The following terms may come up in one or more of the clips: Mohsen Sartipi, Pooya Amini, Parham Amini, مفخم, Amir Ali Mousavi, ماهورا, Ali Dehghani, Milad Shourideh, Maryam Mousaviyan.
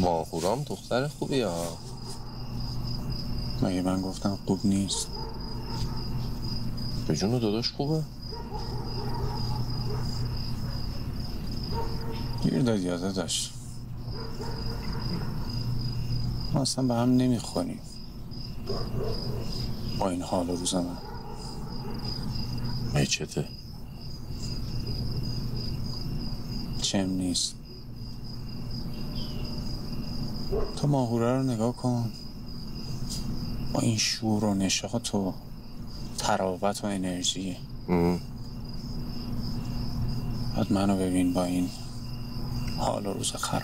ماهورام دختر خوبی ها. مگه من گفتم خوب نیست؟ به جون داداش خوبه. گیر دادی داداش. ما اصلا به هم نمیخوریم با این حال و روز من. میچته چم نیست. تو ماهوره رو نگاه کن، با این شور و نشاط و تراوت و انرژی. بعد منو ببین با این حال و روز خراب.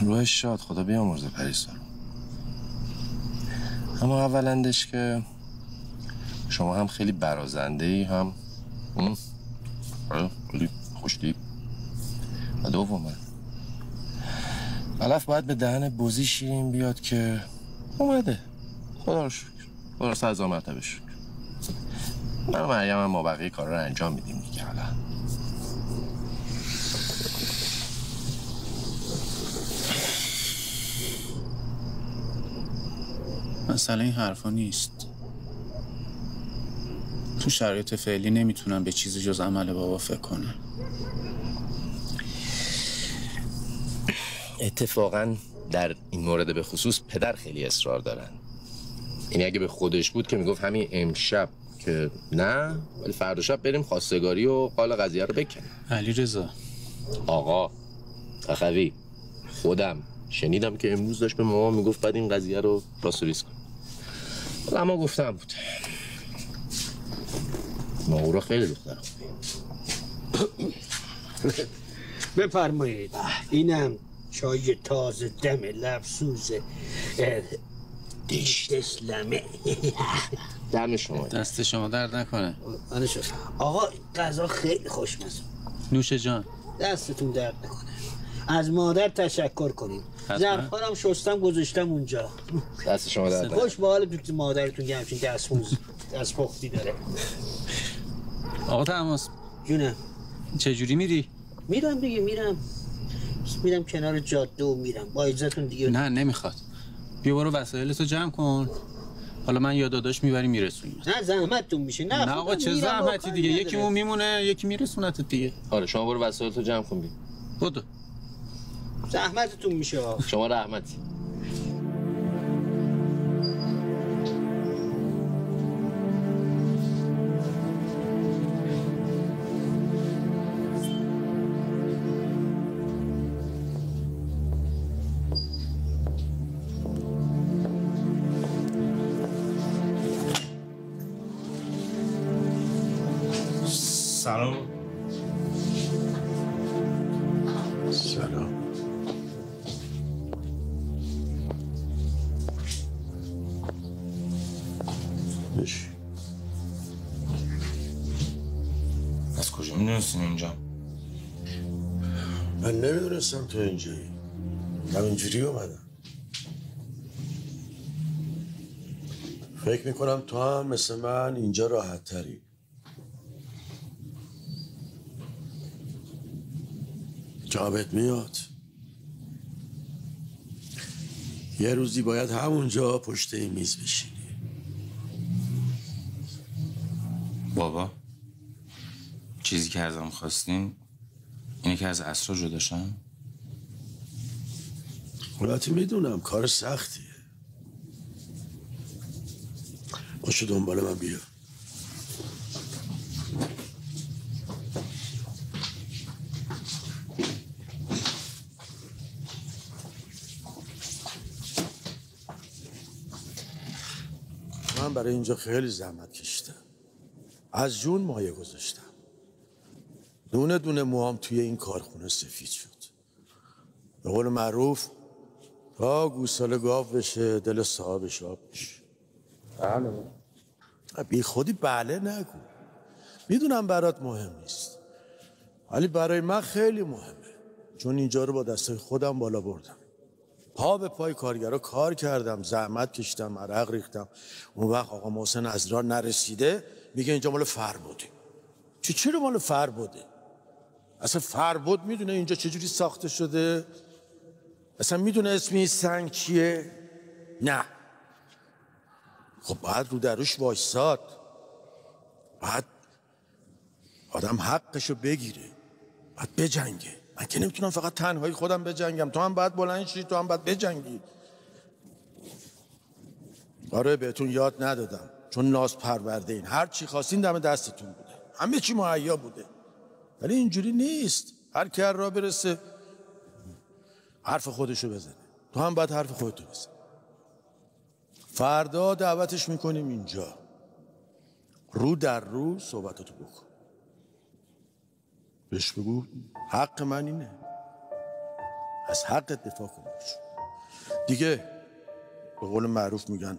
روحش شاد، خدا بیامرزه پریسا. اما اولندش که شما هم خیلی برازنده ای، هم خیلی خوشتیپ. و دومه علف باید به دهن بوزی شیرین بیاد که اومده. خدا رو شکر، خدا رو سرزا مرتبه شکر. من و مریم هم ما بقیه کار رو انجام میدیم دیگه. حالا مسئله این حرفا نیست. تو شرایط فعلی نمیتونم به چیزی جز عمل بابا فکر کنم. اتفاقا در این مورد به خصوص پدر خیلی اصرار دارن. این اگه به خودش بود که میگفت همین امشب که نه، ولی فردا شب بریم خواستگاری و قال قضیه رو بکنیم. علی رضا آقا اخوی خودم شنیدم که امروز داشت به ماما میگفت بعد این قضیه رو پاسوریس کن. ولی اما گفتم بود ماهورا خیلی دختر خوبی. بفرمایید. اینم چای تازه دم لبسوز دیشت اسلامه. دم شما، دست شما درد نکنه. آقا غذا خیلی خوشمزه. نوشه جان، دستتون درد نکنه. از مادر تشکر کنیم. ظرف‌هارم شستم گذاشتم اونجا. دست شما درد نکنه. خوش به حال دوست مادرتون که همچین دست پختی داره. آقا تماس جونم، چجوری میری؟ میرم دیگه، میرم کنار جاده و میرم با اجازتون دیگه. نه نمیخواد، بیا برو وسایلتو جمع کن، حالا من یا داداش میبری میرسونیم. نه زحمتتون میشه. نه آقا چه زحمتی دیگه، یکیمون میمونه یکی میرسونتت دیگه. آره شما برو وسایلتو جمع کن بیا. بودو زحمتتون میشه آقا. شما رحمتی. سلام. بشی. از کجا میدونستین اینجا؟ من نمیدونستم تو اینجایی. من اینجوری اومدم. فکر میکنم تو هم مثل من اینجا راحت تری. جابت میاد. یه روزی باید همونجا پشت این میز بشینی. بابا چیزی که ازم خواستین اینه که از عصر جدا شم. البته میدونم کار سختیه. باشه دنبال من بیا. برای اینجا خیلی زحمت کشیدم. از جون مایه گذاشتم. دونه دونه موام توی این کارخونه سفید شد. به قول معروف تا گوساله گاو بشه دل صاحبش آب بشه. بله. بی خودی بله نگو. میدونم برات مهم نیست. ولی برای من خیلی مهمه. چون اینجا رو با دستای خودم بالا بردم. پا به پای کارگرا کار کردم، زحمت کشیدم، عرق ریختم. اون وقت آقا محسن از راه نرسیده میگه اینجا مال فر بوده. چی رو مال فر بوده؟ اصلا فرباد میدونه اینجا چجوری ساخته شده؟ اصلا میدونه اسمی سنگ کیه؟ نه. خب باید رو دروش وایساد، باید آدم حقشو بگیره، باید بجنگه. من که نمیتونم فقط تنهایی خودم بجنگم، تو هم باید بلند شی، تو هم باید بجنگی. آره بهتون یاد ندادم چون ناز پرورده این، هر چی خواستین دم دستتون بوده، همه چی مهیا بوده. ولی اینجوری نیست، هر کی را برسه حرف خودشو بزنه، تو هم باید حرف خودتو بزن. فردا دعوتش میکنیم اینجا، رو در رو صحبتاتو بکن، بهش بگو حق من اینه، از حقت دفاع کن دیگه. به قول معروف میگن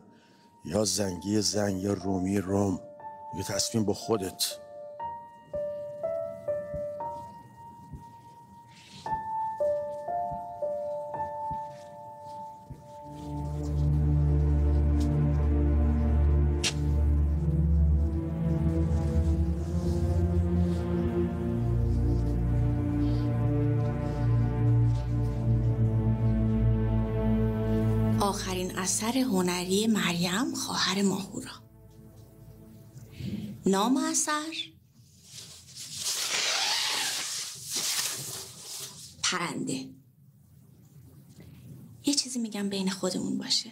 یا زنگی زن یا رومی روم، یه تصمیم با خودت. آخرین اثر هنری مریم خواهر ماهورا. نام اثر پرنده. یه چیزی میگم بین خودمون باشه،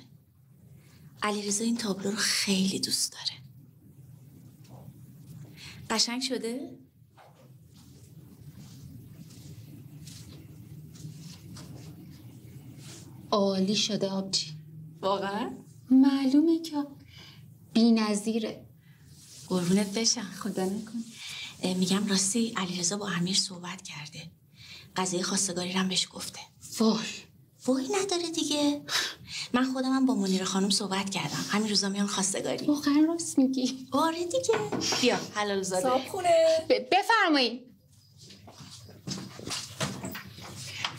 علیرضا این تابلو رو خیلی دوست داره. قشنگ شده؟ عالی شده آبجی، واقعا؟ معلومه که بی نظیره. قربونت بشم. خدا نکن. میگم راستی علیرضا با امیر صحبت کرده، قضیه خواستگاری رو هم بهش گفته. وای نداره دیگه. من خودم هم با منیر خانم صحبت کردم، همین روزا میان خواستگاری. واقعا راست میگی؟ آره دیگه. بیا حلال زاده صاحب خونه بفرمایید.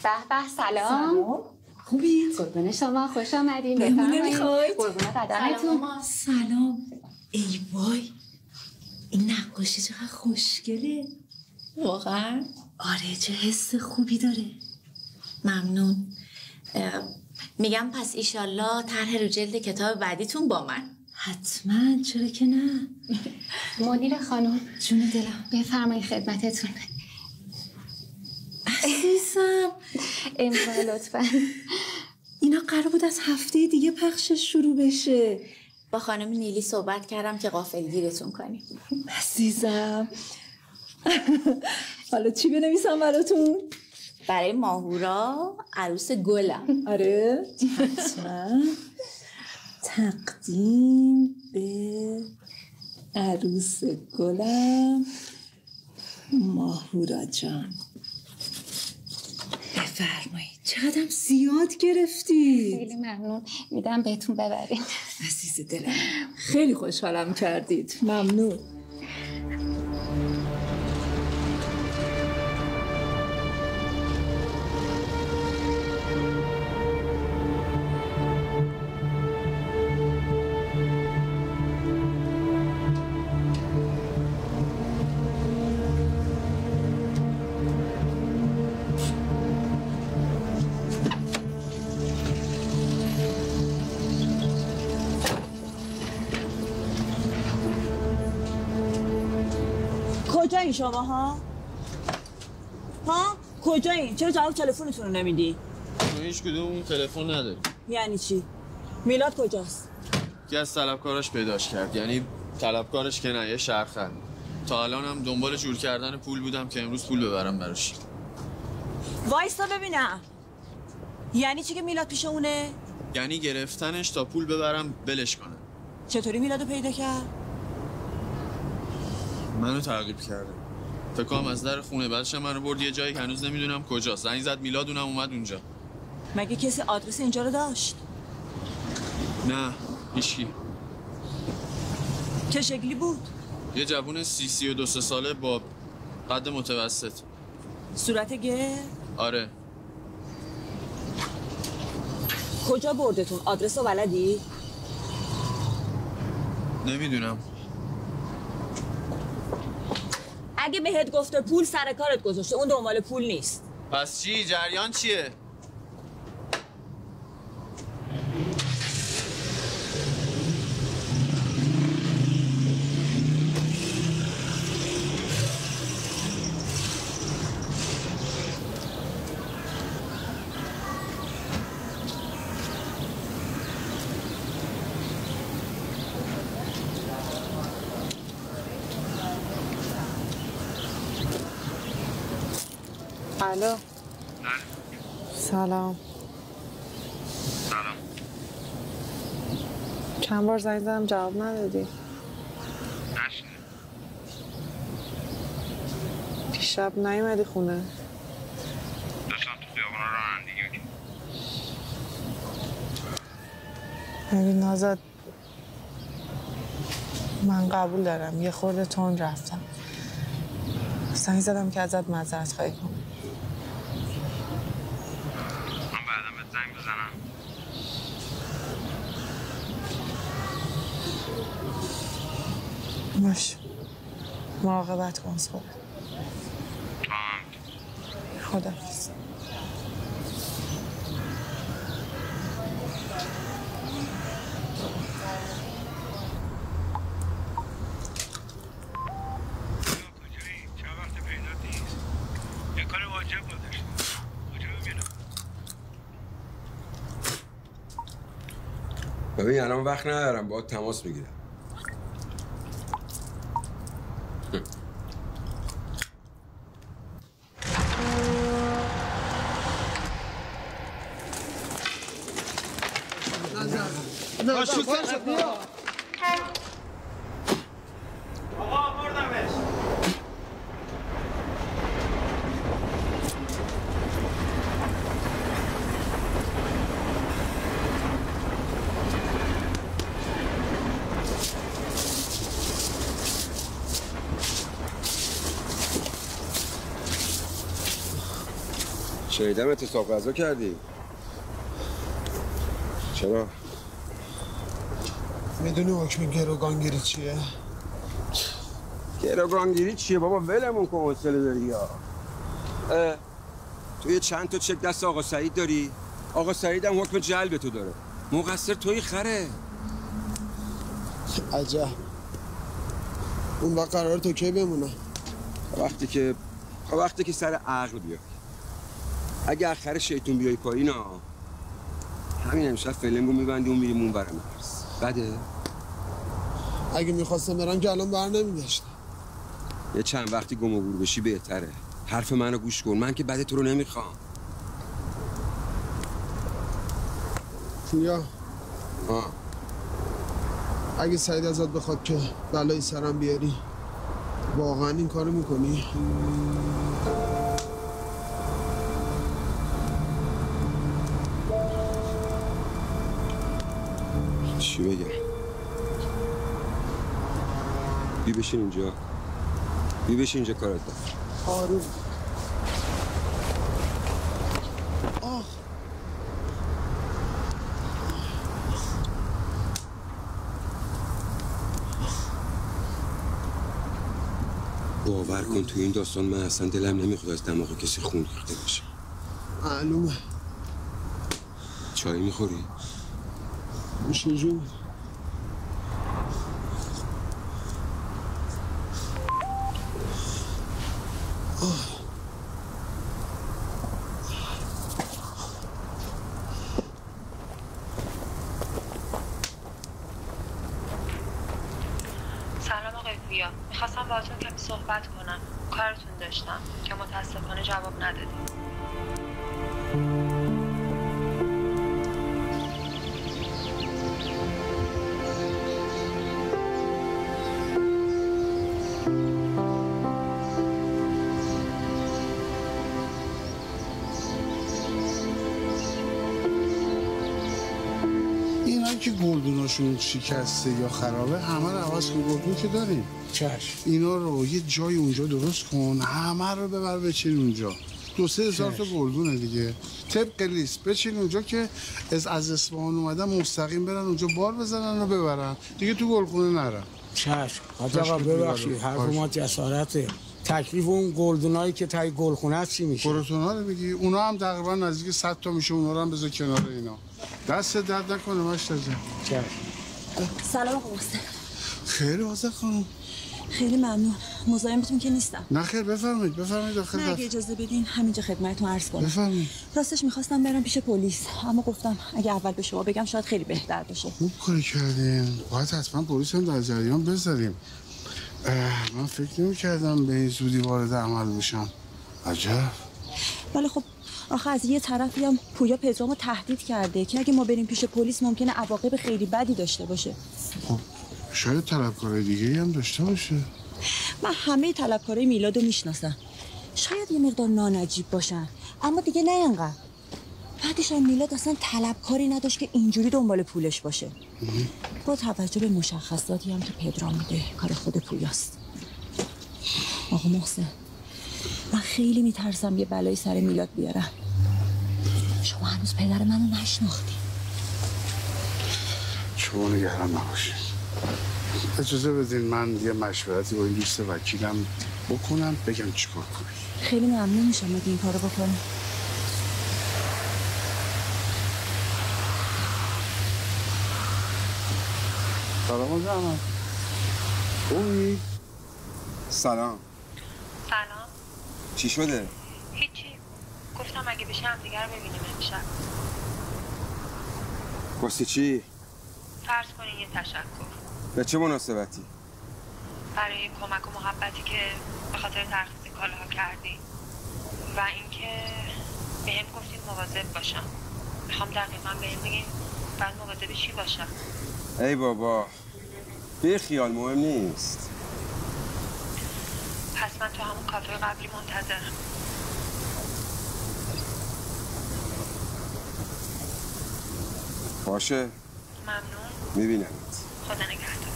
به به سلام. خوبید؟ قربون شما، خوش آمدین. بهونه میخواید؟ قربون قدمتون. سلام. ای وای این نقاشی چقدر خوشگله. واقعا؟ آره چه حس خوبی داره. ممنون. میگم پس ایشالله طرح رو جلد کتاب بعدیتون با من. حتما، چرا که نه. مدیر خانم جون دلم، بفرمایید خدمتتون. عزیزم امضا لطفا. اینا قرار بود از هفته دیگه پخشش شروع بشه. با خانم نیلی صحبت کردم که غافلگیرتون کنیم. عزیزم حالا چی بنویسم براتون؟ برای ماهورا عروس گلم. آره حتما. تقدیم به عروس گلم ماهورا جان. بفرمایید. چقدرم زیاد گرفتید. خیلی ممنون. میدم بهتون ببرید. عزیز دلم خیلی خوشحالم کردید. ممنون. کجایی شما ها؟ ها؟ کجایی؟ چرا جواب تلفنتون رو نمیدی؟ تو هیچ کدوم تلفن نداری. یعنی چی؟ میلاد کجاست؟ یکی از طلبکاراش پیداش کرد. یعنی طلبکارش که نه، یه شهرخند. تا الان هم دنبال جور کردن پول بودم که امروز پول ببرم براش. وایسا ببینم. یعنی چی که میلاد پیش اونه؟ یعنی گرفتنش تا پول ببرم بلش کنم. چطوری میلادو پیدا کرد؟ منو تعقیب کرده. فکر کنم از در خونه، بعدش منو برد یه جایی که هنوز نمیدونم کجاست. زنگ زد میلاد، اونم اومد اونجا. مگه کسی آدرس اینجا رو داشت؟ نه، هیچکی. چه شکلی بود؟ یه جوون 32 ساله با قد متوسط. صورت گرد؟ آره. کجا بردتون؟ آدرس رو بلدی؟ نمیدونم. اگه بهت گفته پول سر کارت گذاشته، اون دنبال پول نیست. پس چی؟ جریان چیه؟ الو. سلام. سلام. چند بار زنگ زدم جواب ندادی؟ نشنیدم. دیشب نیومدی خونه؟ داشتم تو خیابون رانندگی می‌کردم. ببین نازاد، من قبول دارم یه خورده تند رفتم. زنگ زدم که ازت معذرت خواهی کنم. باش، مراقبت کن از خودت. خداحافظ. ببین الان وقت ندارم، باید تماس بگیرم. شنیدم اتصاب غذا کردی؟ چرا؟ میدونی حکم گروگانگیری چیه؟ گروگانگیری چیه؟ بابا ولمون کن، حوصله داری یا؟ توی چند تا چک دست آقا سعید داری؟ آقا سعید هم حکم جلب تو داره. مقصر توی خره. عجب. اون وقت قرار تو کی بمونه؟ وقتی که سر عقل بیاد. اگه آخر شیطون بیای پایین ها، همین امشب فلنگو میبندی و میریم اون برم مرز. بده؟ اگه میخواستم برم که الان بر نمیداشتم. یه چند وقتی گم و گور بشی بهتره. حرف منو گوش کن، من که بده تو رو نمیخوام. پویا، اگه سعید ازت بخواد که بلای سرم بیاری، واقعا این کارو میکنی؟ چی بگم؟ بی بشین اینجا کارت دار. آروم. آخ باور کن تو این داستان من اصلا دلم نمیخواد از دماغ کسی خون ریخته بشه. معلومه. چای میخوری؟ شجور سلام آقای پویا، میخواستم باهاتون کمی صحبت کنم، کارتون داشتم که متاسفانه جواب ندادید. گلدوناشون شکسته یا خرابه، همه رو عوض کن. گلدون که داریم، چشم. اینا رو یه جای اونجا درست کن، همه رو ببر بچین اونجا. 2-3 هزار تا گلدونه دیگه، طبق لیست بچین اونجا که از اصفهان اومدن مستقیم برن اونجا بار بزنن و ببرن دیگه، تو گلخونه نرن. چشم. حتی ببخشید، حرف ما جسارته. تکلیف اون گلدونایی که تای گلخونه است چی میشه؟ پروتونا رو میگی، اونا هم تقریبا نزدیک 100 تا میشه، اونا رو هم بذار کنار اینا. دست درد نکنه ماشاءالله. چش. سلام آقا محسن. خیلی واضح خانم. خیلی ممنون. مزاحمتون که نیستم. نه خیر بفرمایید، بفرمایید آخر. اگه اجازه بدین همینجا خدمتتون عرض کنم. بفرمایید. راستش می‌خواستم برم پیش پلیس، اما گفتم اگه اول به شما بگم شاید خیلی بهتر باشه. خوب کار کردین. باید حتما پلیس هم در جریان بذاریم. من فکر نمی‌کردم به این زودی وارد عمل میشم. عجب. ولی خب آخه از یه طرفی هم پویا پدرامو تهدید کرده که اگه ما بریم پیش پلیس ممکنه عواقب خیلی بدی داشته باشه. خب شاید طلبکارای دیگه‌ای هم داشته باشه. من همه طلبکارای میلادو میشناسم. شاید یه مقدار نانجیب باشن، اما دیگه نه اینقدر. بعدش هم میلاد اصلا طلبکاری نداشت که اینجوری دنبال پولش باشه. با توجه به مشخصاتی هم که پدرام میده کار خود پویاست. آقا محسن من خیلی میترسم یه بلایی سر میلاد بیارم. شما هنوز پدر منو نشناختی. شما نگران نباشید. اجازه بدین من یه مشورتی با این دوست وکیلم بکنم بگم چیکار کنی. خیلی ممنون میشم اگه این کارو بکنم. سلام آقا. اوی سلام. سلام. چی شده؟ هیچی. گفتم اگه بشه هم دیگه رو ببینیم امشب. گفتی چی؟ فرض کنین یه تشکر. به چه مناسبتی؟ برای کمک و محبتی که به خاطر ترخیص کالاها کردی و اینکه به هم گفتین مواظب باشم. میخوام دقیقا به هم بگین بعد مواظب چی باشم. ای بابا بی خیال، مهم نیست. پس من تو همون کافه قبلی منتظرم. باشه ممنون. میبینمت. خدا نگهدار.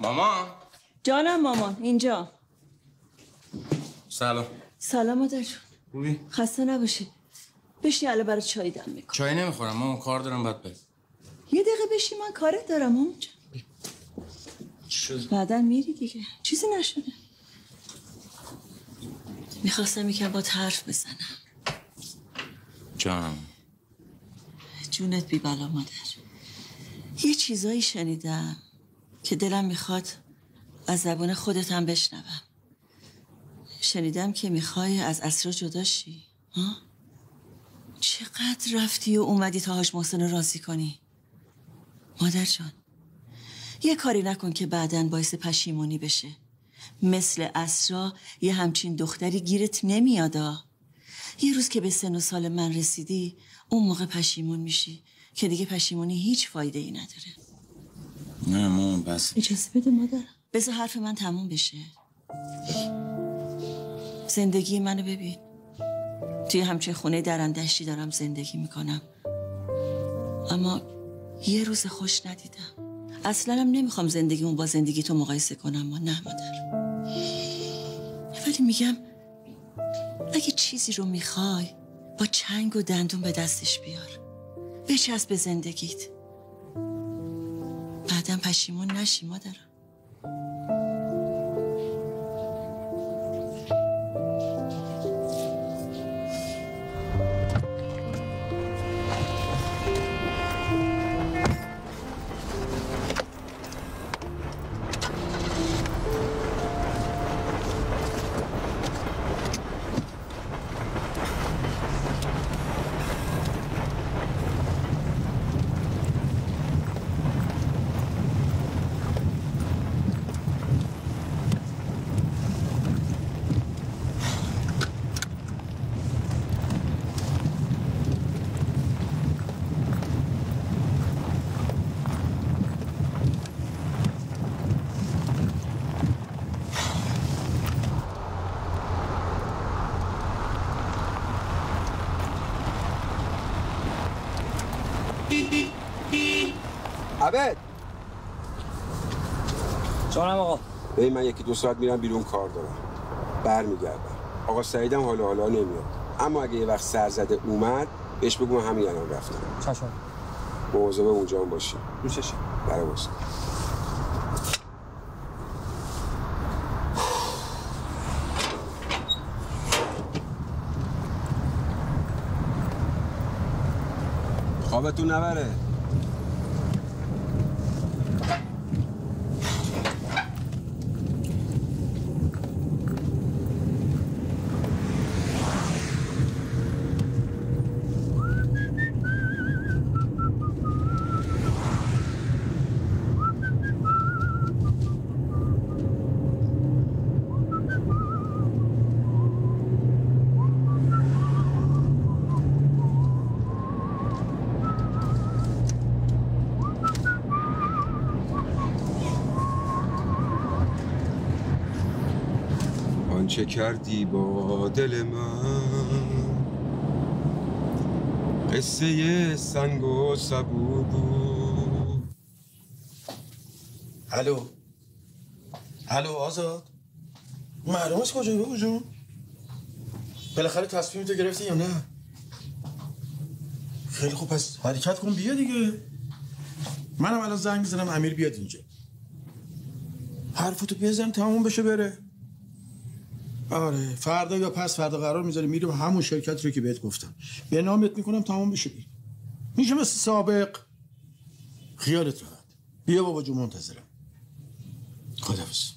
مامان. جانم مامان اینجا. سلام. سلام مادر جون. خوبی؟ خسته نباشی. بشین الان برای چای دم میکنم. چای نمیخورم مامان، کار دارم. بعد برم. یه دقیقه بشین، من کارت دارم مامان جان. چی شد؟ بعدن میری دیگه. چیزی نشده. میخواستم یکم باهات حرف بزنم. جانم. جونت بی بلا مادر. یه چیزایی شنیدم که دلم میخواد از زبان خودت هم بشنوم. شنیدم که میخوای از اسرا جدا شی. ها؟ چقدر رفتی و اومدی تا حاج محسن رو راضی کنی. مادر جان یه کاری نکن که بعداً باعث پشیمونی بشه. مثل اسرا یه همچین دختری گیرت نمیادا. یه روز که به سن و سال من رسیدی اون موقع پشیمون میشی که دیگه پشیمونی هیچ فایده ای نداره. نه مامان بس. اجازه بده مادر. بذار حرف من تموم بشه. زندگی منو ببین. توی همچین خونه درندشتی دارم زندگی میکنم. اما یه روز خوش ندیدم. اصلا هم نمیخوام زندگیمون با زندگی تو مقایسه کنم. ما نه مادر. ولی میگم اگه چیزی رو میخوای با چنگ و دندون به دستش بیار. بچسب به زندگیت. بعدم پشیمون نشی مادرم. عبد جانم آقا. ببین من یکی دو ساعت میرم بیرون کار دارم. برمیگردم. آقا سعیدم حالا نمیاد. اما اگه یه وقت سر زده اومد بهش بگو من همین الان رفتم. چشم. مواظب اونجا هم باشی. روشش برای باشی. خوابتون نبره. چه کردی با دل من؟ قصه سنگ و سبو بود. الو الو آزاد، معلوم است کجایی بابا جون؟ بالاخره تصمیم تو گرفتی یا نه؟ خیلی خوب، پس حرکت کن بیا دیگه. منم الان زنگ میزنم امیر بیاد اینجا، حرفتو بزن تموم بشه بره. آره فردا یا پس فردا قرار میذاری میریم همون شرکت رو که بهت گفتم به نامت میکنم تمام بشه. میشه مثل سابق، خیالت راحت. بیا بابا جون منتظرم. خداحافظ.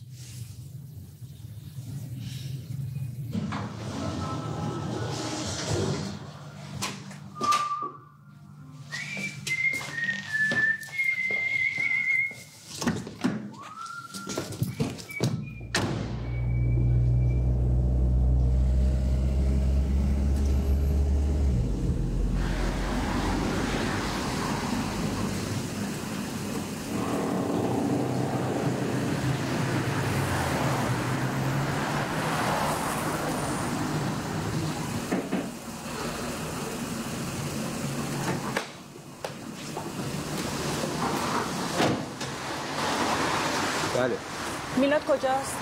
میلاد کجاست؟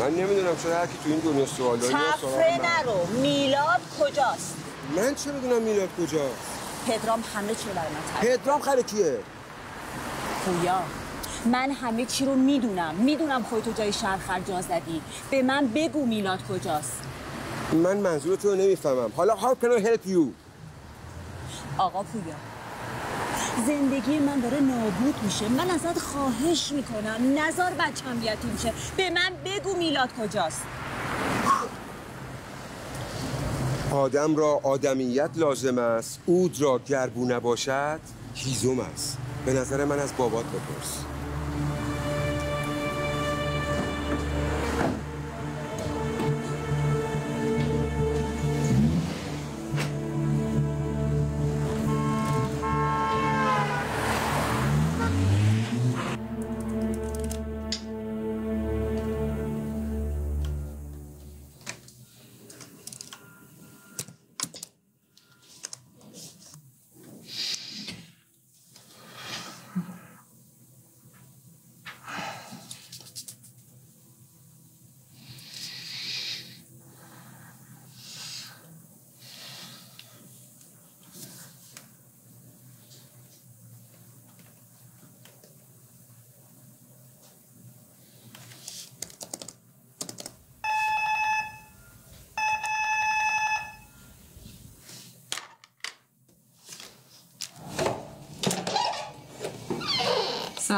من نمیدونم، چرا هر کی تو این دنیا سوال داره سوال نرو. میلاد کجاست؟ من چه میدونم میلاد کجاست؟ پدرام همه چی رو برای من تعریف. پدرام خاله کیه؟ پویا. من همه چی رو میدونم. میدونم خودت جای شهر خرجا زدی. به من بگو میلاد کجاست؟ من منظورت رو نمیفهمم. حالا how can I help you؟ آقا پویا، زندگی من داره نابود میشه. من ازت خواهش میکنم نزار بچه‌م یتیم شه. به من بگو میلاد کجاست؟ آدم را آدمیت لازم است، عود را گربو نباشد هیزم است. به نظر من از بابات بپرس.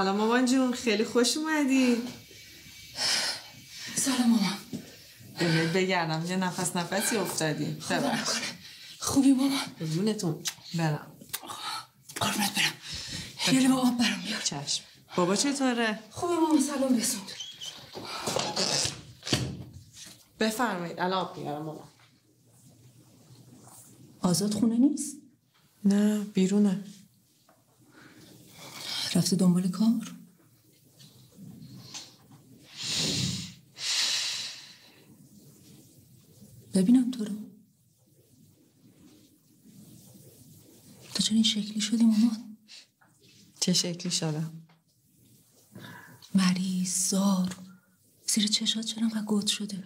سلام مامان جون، خیلی خوش اومدی. سلام مامان. بهت بگردم یه نفسی افتادی. خوبی مامان؟ بدونتون برم. قربونت برم. یه بابا برام بیار. چشم. بابا چطوره؟ خوبه مامان، سلام رسوند. بفرمایید، الان آب بیارم مامان. آزاد خونه نیست؟ نه، بیرونه. رفته دنبال کار؟ ببینم تو رو. تو چرا این شکلی شدی مامان؟ چه شکلی شدم؟ مریض، زار، زیر چشات چرا و گود شده؟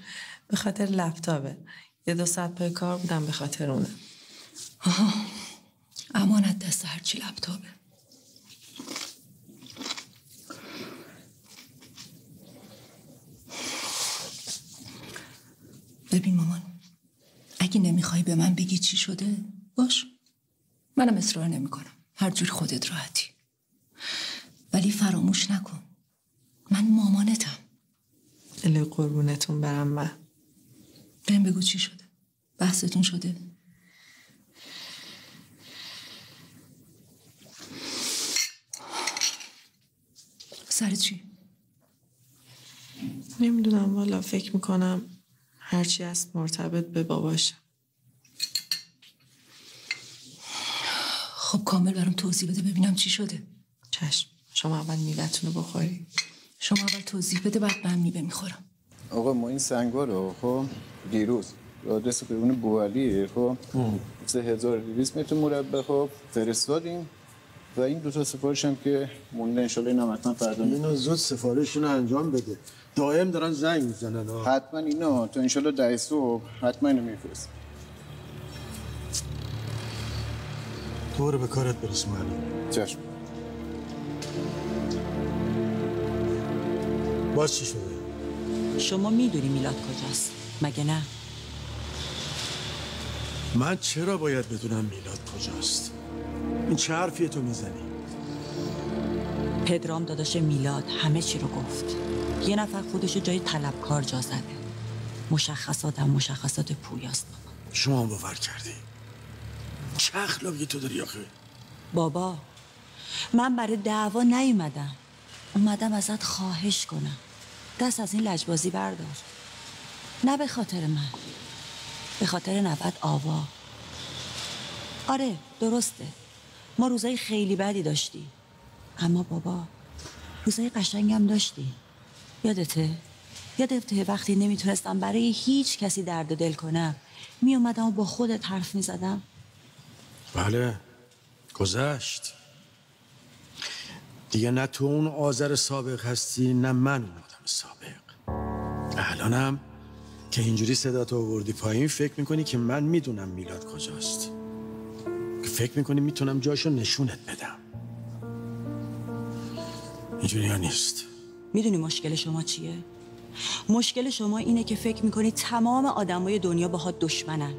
به خاطر لپتاپه. یه 200 پای کار بودم به خاطر اونه. آها. امانت دست هرچی لپتاپه. ببین مامان، اگه نمیخوای به من بگی چی شده باش، منم اصرار نمی کنم، هر جور خودت راحتی، ولی فراموش نکن من مامانتم. الهی قربونتون برم. من بهم بگو چی شده، بحثتون شده؟ سر چی؟ نمیدونم والا، فکر میکنم هرچی هست مرتبط به باباشه. خب کامل برام توضیح بده ببینم چی شده. چشم، شما اول میوه‌تون رو بخوری. شما اول توضیح بده بعد من میوه میخورم. آقا ما این سنگا رو خب دیروز آدرس قیون بوالی خب 3200 متر مربع خب فرستادیم و این دو تا سفارش هم که مونده ان شاءالله اینا حتما فردا اینا زود سفارششون انجام بده. دائم دارن زنگ میزنن. حتما اینا تا ان شاءالله 10 صبح حتما اینو میفرست. تو رو به کارت برس معلم. چشم. باز چی شده؟ شما میدونی میلاد کجاست مگه نه؟ من چرا باید بدونم میلاد کجاست؟ این چه حرفیه تو میزنی؟ پدرام داداش میلاد همه چی رو گفت. یه نفر خودشو جای طلبکار جا زده. مشخصاتم مشخصات پویاست بابا. شما هم باور کردی؟ چه اخلاقی تو داری آخه؟ بابا من برای دعوا نیومدم، اومدم ازت خواهش کنم دست از این لجبازی بردار. نه به خاطر من، به خاطر 90 آوا. آره درسته ما روزای خیلی بدی داشتیم، اما بابا روزای قشنگم داشتیم. یادته وقتی نمیتونستم برای هیچ کسی درد دل کنم میومدم و با خودت حرف میزدم؟ بله گذشت دیگه. نه تو اون آذر سابق هستی نه من اون آدم سابق. الانم که اینجوری صدا تو آوردی پایین فکر میکنی که من میدونم میلاد کجاست، فکر میکنی میتونم جاشو نشونت بدم. اینجوری ها نیست. میدونی مشکل شما چیه؟ مشکل شما اینه که فکر میکنی تمام آدمای دنیا باهات دشمنن.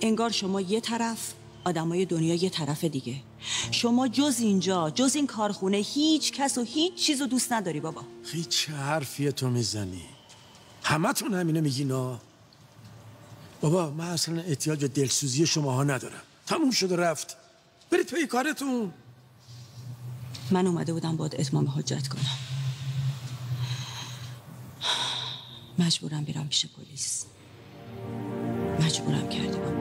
انگار شما یه طرف، آدمای دنیا یه طرف دیگه. شما جز اینجا، جز این کارخونه هیچ کس و هیچ چیزو دوست نداری بابا. خیلی چه حرفیه تو میزنی؟ همتون همینو میگینا. بابا من اصلا احتیاج به دلسوزی شماها ندارم. تموم شد و رفت. برید پی کارتون. من اومده بودم باید اتمام حجت کنم. مجبورم بیرم پیش پلیس. مجبورم کردی بابا.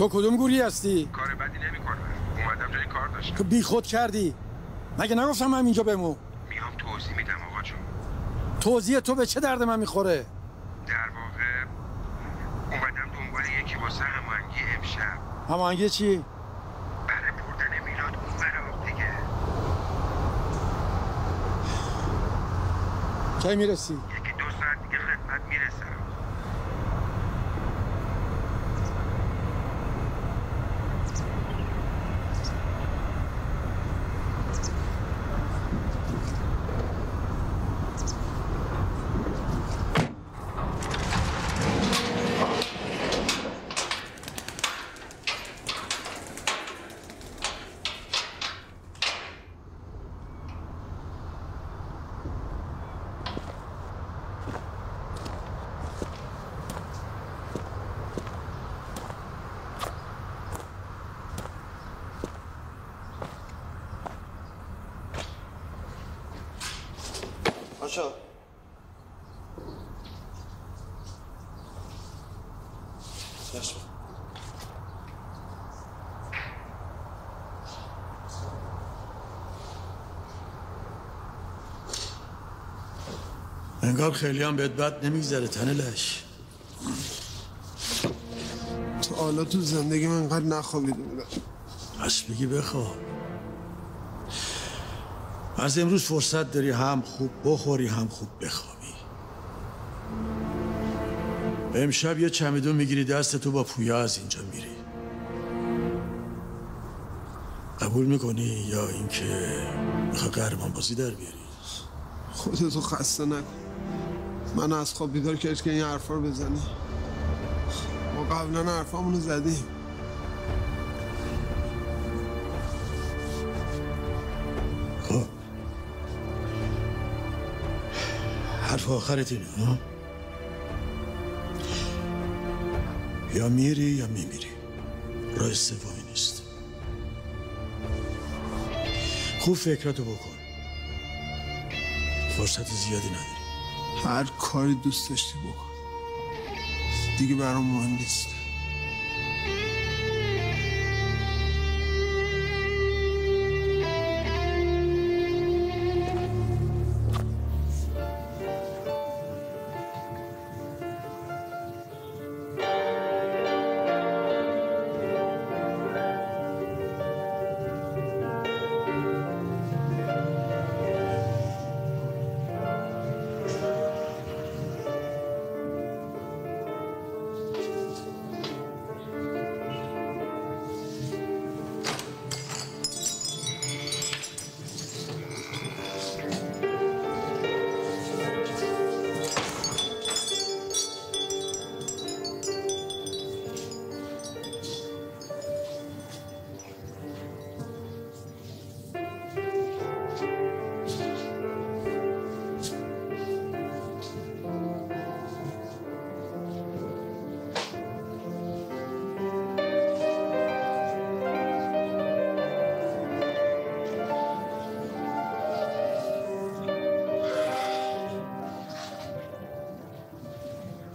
تو کدوم گوری هستی؟ کار بدی نمی‌کنم. اومدم جای کار داشتم. تو بیخود کردی. مگه نگفتم من اینجا بمون؟ میام توضیح میدم آقا جون. توضیح تو به چه درد من میخوره؟ در واقع اومدم دنبال یکی واسه هماهنگی امشب. هماهنگی چی؟ برای بردن میلاد اونورا دیگه. کی میرسی؟ یکی دو ساعت دیگه خدمت میرسم. Paşa. Yaş. انگار خیلی هم بهت بد نمیگذره تنه لش. تو حالا تو زندگی من انقدر نخوابیده بودم. بس بگی بخواب. از امروز فرصت داری هم خوب بخوری هم خوب بخوابی. امشب یه چمیدون میگیری دست تو با پویا از اینجا میری. قبول میکنی یا اینکه میخوای قهرمان بازی در بیاری؟ خودتو خسته نکن. من از خواب بیدار کردی که این حرفا رو بزنی. ما قبلا حرفامون رو زدیم. خب حرف آخرت اینه ها؟ یا میری یا میمیری. راه سومی نیست. خوب فکراتو بکن. فرصت زیادی نداری. هر کاری دوست داشتی بکن. دیگه برام مهم نیست.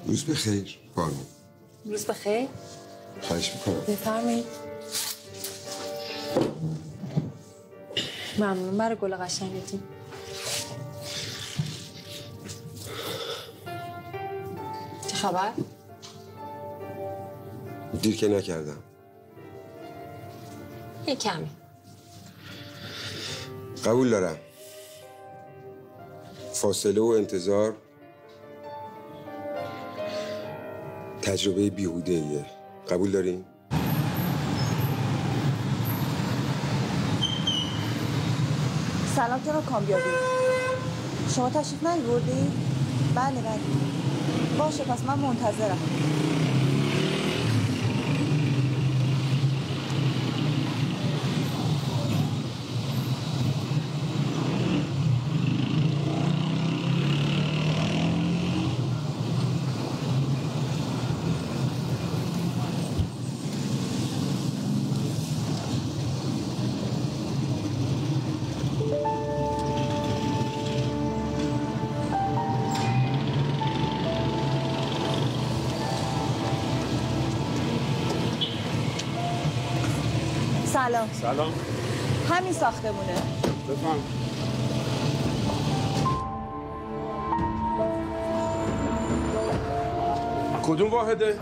روز بخیر، بارم. روز بخیر. خواهش میکنم. بفرمایید. ممنون برای گل قشنگتون. چه خبر؟ دیر که نکردم. یه کمی. قبول دارم. فاصله و انتظار تجربه بیهوده‌ایه. قبول دارین؟ سلام جناب کامیابی. شما تشریف نیاوردی؟ بله. باشه پس من منتظرم. سلام. همین ساختمونه. بفهم. کدوم واحده؟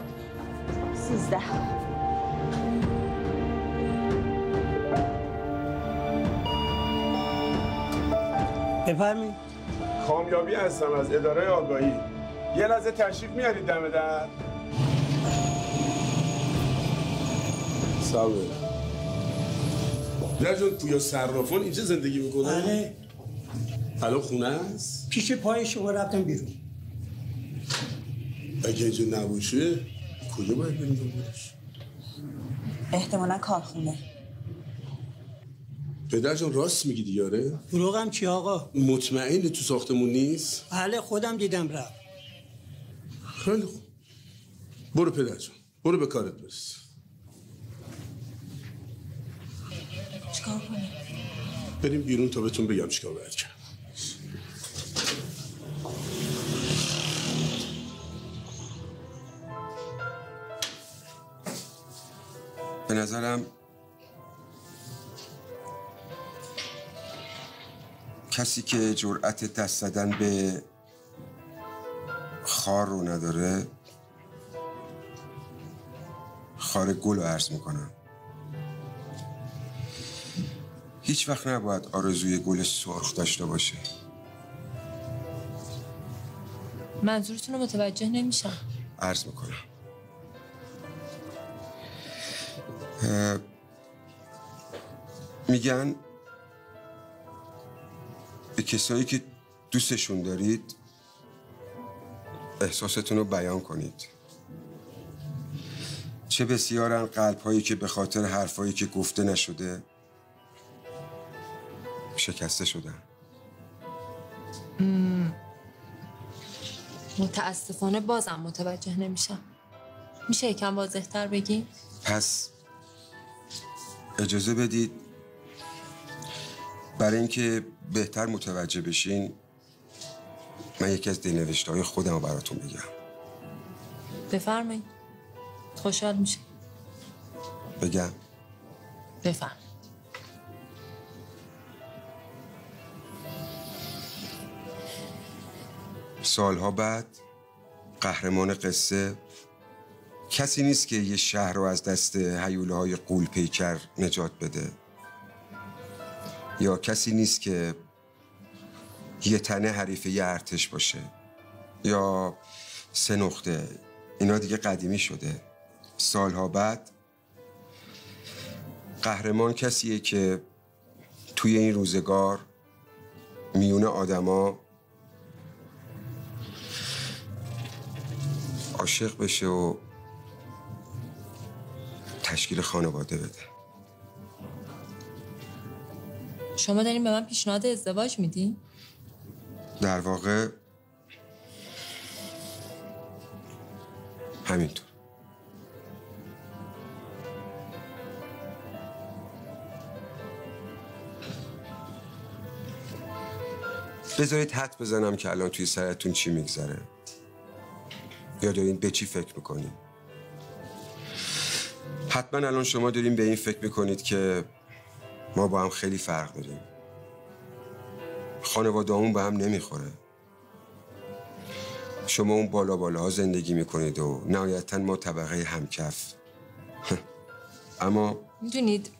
13. بفرمایید. کامیابی هستم از اداره آگاهی. یه لحظه تشریف میارید دم در؟ سلام. راجون پویا صرافان اینجا زندگی میکنه؟ بله. الان خونه است؟ پیش پای شما رفتم بیرون. اگه اینجا نباشه کجا باید بریم دنبالش؟ احتمالاً کارخونه. پدرجان راست میگی دیاره؟ دروغم چی آقا؟ مطمئنی تو ساختمون نیست؟ بله خودم دیدم رفت. خیلی خوب. برو پدرجان. برو به کارت برس. بریم بیرون تا بهتون بگم چیکار باید کرد. به نظرم کسی که جرأت دست زدن به خار رو نداره، خار گل رو عرض میکنم، هیچ وقت نباید آرزوی گل سرخ داشته باشه. منظورتون رو متوجه نمیشم. عرض میکنم میگن به کسایی که دوستشون دارید احساستون رو بیان کنید. چه بسیارن قلب‌هایی که به خاطر حرفایی که گفته نشده شکسته شدن. متاسفانه بازم متوجه نمیشم. میشه یکم واضح‌تر بگی؟ پس اجازه بدید برای اینکه بهتر متوجه بشین من یکی از دلنوشته‌های خودم رو براتون بگم. بفرمایید. خوشحال میشه. بگم. بفرمایید. سالها بعد قهرمان قصه کسی نیست که یه شهر رو از دست هیوله‌های غول پیکر نجات بده، یا کسی نیست که یه تنه حریف یه ارتش باشه، یا سه نقطه. اینا دیگه قدیمی شده. سالها بعد قهرمان کسیه که توی این روزگار میون آدما عاشق بشه و تشکیل خانواده بده. شما دارین به من پیشنهاد ازدواج میدی؟ در واقع همینطور. بذارید حد بزنم که الان توی سرتون چی میگذره، یا دارین به چی فکر میکنین. حتما الان شما دارین به این فکر میکنید که ما با هم خیلی فرق داریم، خانواده‌مون به هم نمیخوره، شما اون بالا بالاها زندگی میکنید و نهایتاً ما طبقه همکف. اما میدونید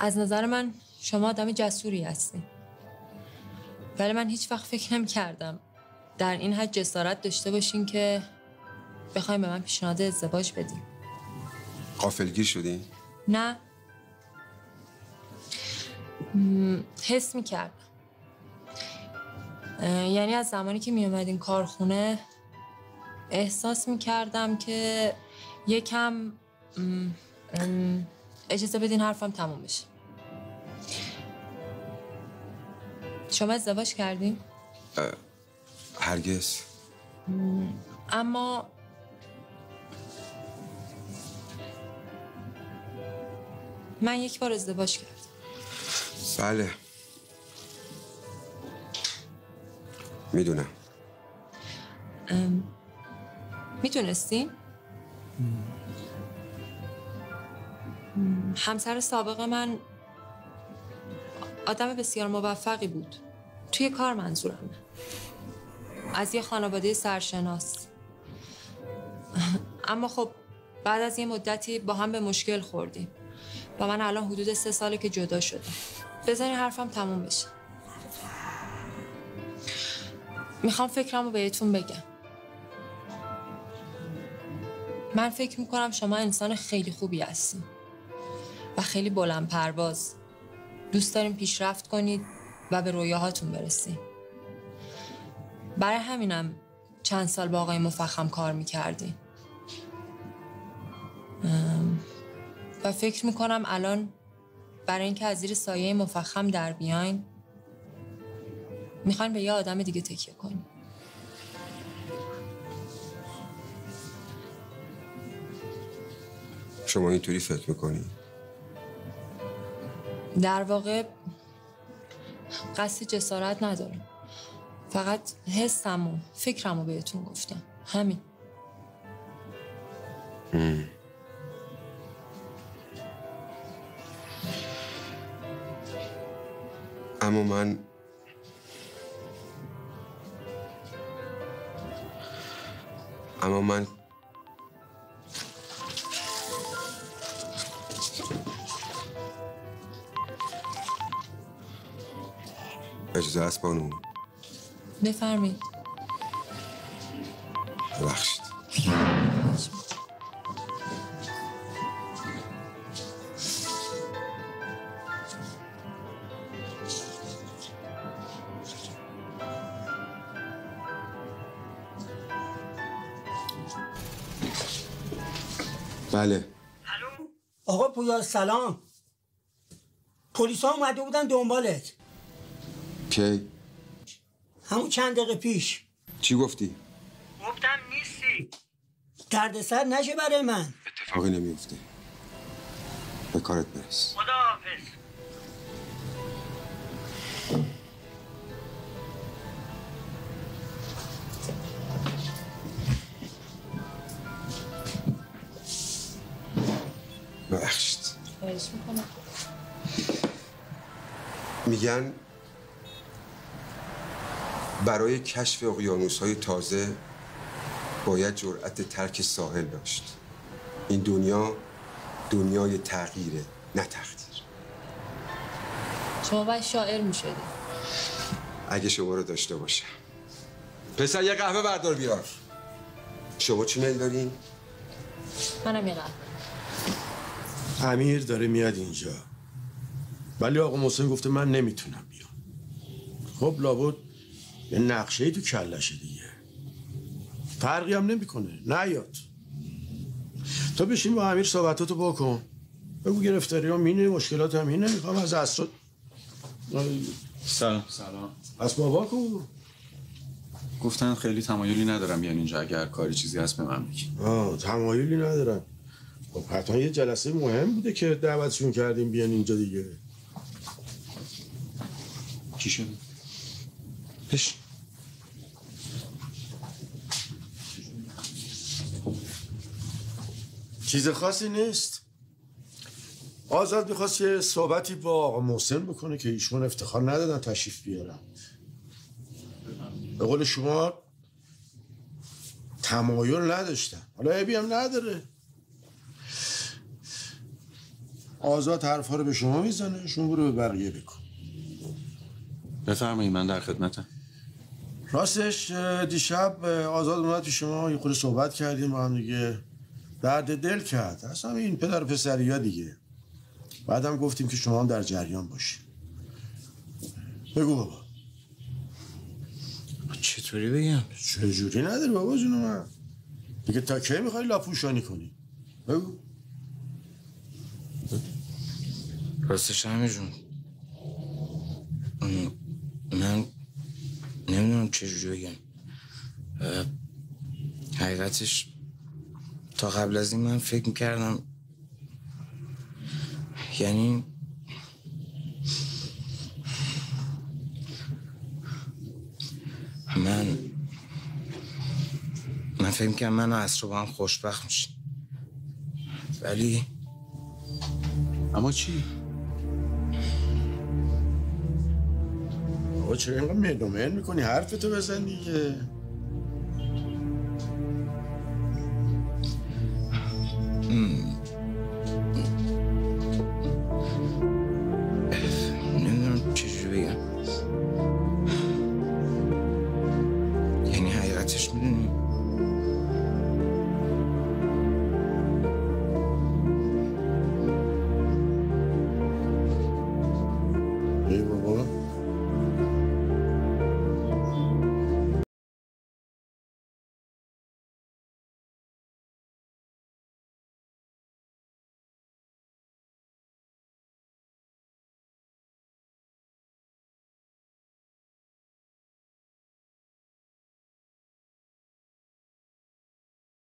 از نظر من شما آدم جسوری هستید، ولی من هیچ وقت فکر نمی‌کردم در این حد جسارت داشته باشین که بخوایم به من پیشنهاد ازدواج بدیم. غافلگیر شدی؟ نه، حس میکردم. یعنی از زمانی که میومدین کارخونه احساس میکردم که یکم اجازه بدین حرفم تموم بشه. شما ازدواج کردین؟ هرگز. اما من یک بار ازدواج کردم. بله میدونم. میدونستین؟ همسر سابق من آدم بسیار موفقی بود توی کار، منظورم، از یه خانواده سرشناس. اما خب بعد از یه مدتی با هم به مشکل خوردیم و من الان حدود 3 ساله که جدا شدم. بذارین حرفم تموم بشه. میخوام فکرم رو بهتون بگم. من فکر میکنم شما انسان خیلی خوبی هستین و خیلی بلند پرواز. دوست دارین پیشرفت کنید و به رویاهاتون برسید. برای همینم چند سال با آقای مفخم کار میکردین و فکر میکنم الان برای اینکه از زیر سایه مفخم در بیاین میخواین به یه آدم دیگه تکیه کنین. شما اینطوری فکر میکنین؟ در واقع قصد جسارت ندارم، فقط حسم و فکرم رو بهتون گفتم، همین. اما من اجازه است بانو؟ بفرمایید. ببخشید. بله. الو آقا پویا سلام. پلیس‌ها اومده بودن دنبالت. کی؟ همون چند دقیقه پیش. چی گفتی؟ گفتم نیستی. دردسر نشه برای من. اتفاقی نمیفته. به کارت برس. خداحافظ. ببخشید. خواهش میکنم. میگن برای کشف اقیانوس‌های تازه باید جرأت ترک ساحل داشت. این دنیا دنیای تغییره، نه تقدیر. شما باید شاعر می‌شدی. اگه شما رو داشته باشم. پسر یه قهوه بردار بیار. شما چی میل دارین؟ منم یه قهوه. امیر داره میاد اینجا. ولی آقا محسن گفته من نمیتونم بیام. خب لابد یه نقشه ای تو کلشه دیگه. فرقی هم نمیکنه. نیاد. تو بشین با امیر صحبتاتو بکن. بگو گرفتاریام اینه، مشکلاتم اینه، میخوام از اسرا سلام. از بابا کو گفتن خیلی تمایلی ندارم بیان اینجا، اگر کاری چیزی هست به من بگی. تمایلی ندارم. خب حتما یه جلسه مهم بوده که دعوتشون کردیم بیان اینجا دیگه. چی شد؟ پیش چیز خاصی نیست. آزاد میخواست یه صحبتی با آقا محسن بکنه که ایشون افتخار ندادن تشریف بیارن. به قول شما تمایل نداشتن. حالا عیبی هم نداره. آزاد حرفا رو به شما میزنه، شما برو به بقیه بکن. بفرمایید من در خدمتم. راستش دیشب آزاد اومد پیش شما، یه خورده صحبت کردیم با هم دیگه. درد دل کرد. اصلا این پدر پسریا دیگه. بعدم گفتیم که شما هم در جریان باشید. بگو بابا. چطوری بگم؟ چجوری نداری بابا جون من. دیگه تا کی می‌خوای لاپوشانی کنی؟ بگو. راستش همین جون. من نمیدونم چجوری بگم. حقیقتش تا قبل از این من فکر میکردم، یعنی من فکر میکردم من و اسرا با هم خوشبخت میشیم. ولی اما چی؟ آقا چرا اینقدر مهدومهن میکنی؟ حرفتو بزن دیگه. نمیدونم چجوری بگم. یعنی حقیقتش میدونی